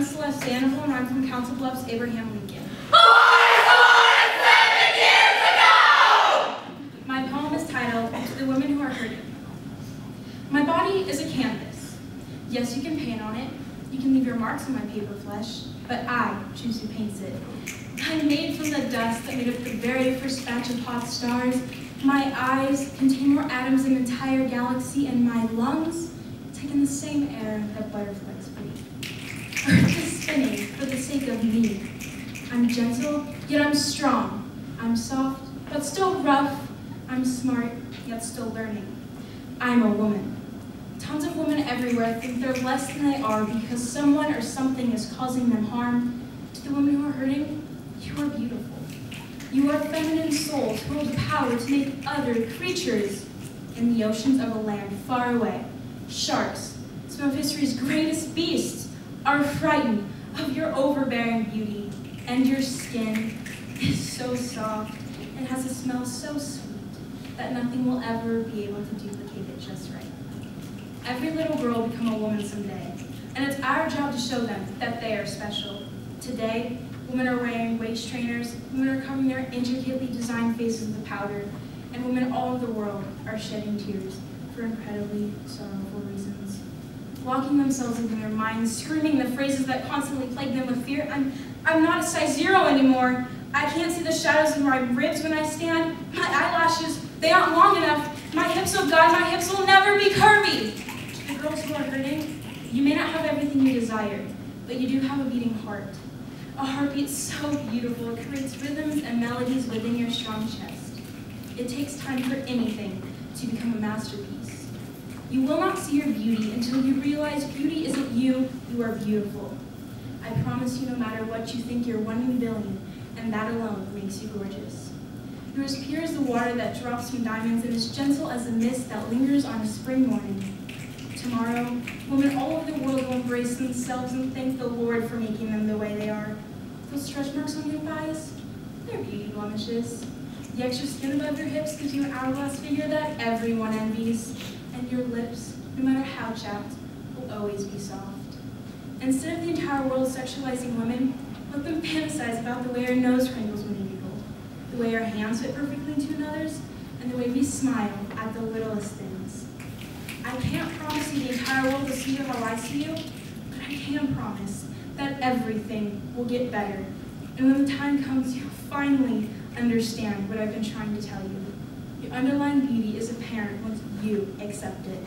I'm Celeste Danivel, and I'm from Council Bluffs Abraham Lincoln. I was born 7 years ago! My poem is titled, To the Women Who Are Hurting. My body is a canvas. Yes, you can paint on it. You can leave your marks on my paper flesh, but I choose who paints it. I'm made from the dust that made up the very first batch of hot stars. My eyes contain more atoms than an entire galaxy, and my lungs take in the same air that butterflies breathe. Earth is spinning for the sake of me. I'm gentle, yet I'm strong. I'm soft, but still rough. I'm smart, yet still learning. I'm a woman. Tons of women everywhere think they're less than they are because someone or something is causing them harm. To the women who are hurting, you are beautiful. You are feminine souls who hold the power to make other creatures in the oceans of a land far away. Sharks, some of history's greatest beasts, are frightened of your overbearing beauty, and your skin is so soft and has a smell so sweet that nothing will ever be able to duplicate it just right. Every little girl will become a woman someday, and it's our job to show them that they are special. Today, women are wearing waist trainers, women are covering their intricately designed faces with powder, and women all over the world are shedding tears for incredibly sorrowful reasons. Locking themselves in their minds, screaming the phrases that constantly plague them with fear. I'm not a size 0 anymore. I can't see the shadows in my ribs when I stand. My eyelashes, they aren't long enough. My hips, oh God, my hips will never be curvy. To the girls who are hurting, you may not have everything you desire, but you do have a beating heart. A heartbeat so beautiful, it creates rhythms and melodies within your strong chest. It takes time for anything to become a masterpiece. You will not see your beauty until you realize beauty isn't you, you are beautiful. I promise you, no matter what you think, you're 1 in a billion, and that alone makes you gorgeous. You're as pure as the water that drops from diamonds and as gentle as the mist that lingers on a spring morning. Tomorrow, women all over the world will embrace themselves and thank the Lord for making them the way they are. Those stretch marks on your thighs, they're beauty blemishes. The extra skin above your hips gives you an hourglass figure that everyone envies. And your lips, no matter how chapped, will always be soft. Instead of the entire world sexualizing women, let them fantasize about the way our nose wrinkles when we giggle, the way our hands fit perfectly to another's, and the way we smile at the littlest things. I can't promise you the entire world will see you how I see you, but I can promise that everything will get better. And when the time comes, you'll finally understand what I've been trying to tell you. Your underlying beauty is apparent once you accept it.